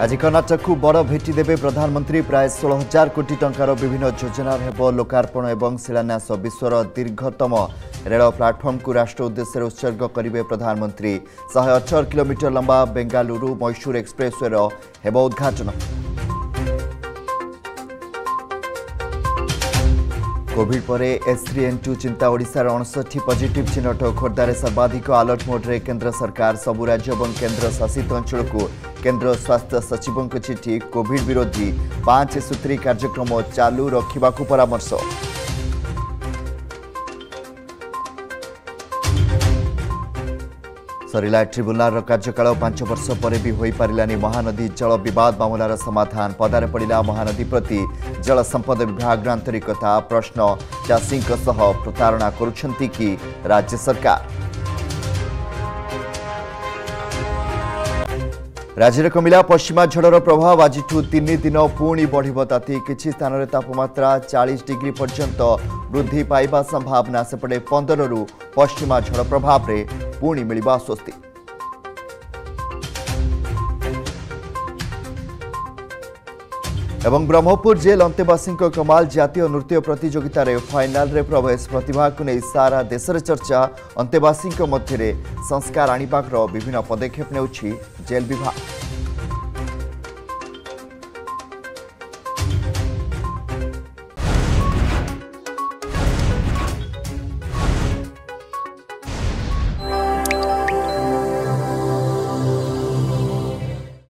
आज कर्णाटक को बड़ भेटी देवे प्रधानमंत्री प्राय 16,000 कोटी टंकार विभिन्न योजनार हेबो लोकार्पण एवं शिलान्यास विश्वर दीर्घतम रेल प्लाटफर्म को राष्ट्र उद्देश्य उत्सर्ग करेंगे प्रधानमंत्री 118 किलोमीटर लंबा बेंगालुरु मैसूर एक्सप्रेसवे हेबो उद्घाटन। कोविड पर H3N2 चिंता ओडिशार 59 पॉजिटिव चिन्हट खोर्धार सर्वाधिक आलर्ट मोड्रे केंद्र सरकार सबु राज्य और केन्द्र शासित अंचल को केन्द्र स्वास्थ्य सचिवों चिठी कोविड विरोधी 5 सूत्री कार्यक्रम चालू रखा परामर्श। सरिला ट्रिब्यूनाल कार्यकाल 5 वर्ष पर भी हो पारानी महानदी जल बद मामलार समाधान पदार पड़ा महानदी प्रति जल संपद विभाग आंतरिकता प्रश्न चाषी प्रतारणा करुँच राज्य सरकार। राज्य में कमिला पश्चिमा झड़र प्रभाव आज 3 दिन पुणी बढ़ ताती किछि स्थानरे तापमात्रा 40 डिग्री पर्यंत वृद्धि पाइबा संभावना सेपटे 15 रु पश्चिमा झड़ प्रभाव रे पुणी मिलिबा आश्वस्ति। एवं ब्रह्मपुर जेल अंतेवासी कमाल जातीय नृत्य प्रतियोगिता रे फाइनल रे प्रवेश प्रतिभा को नहीं सारा देश रे चर्चा अंतेवासी मध्य संस्कार आने विभिन्न पदक्षेप नेउछि जेल विभाग।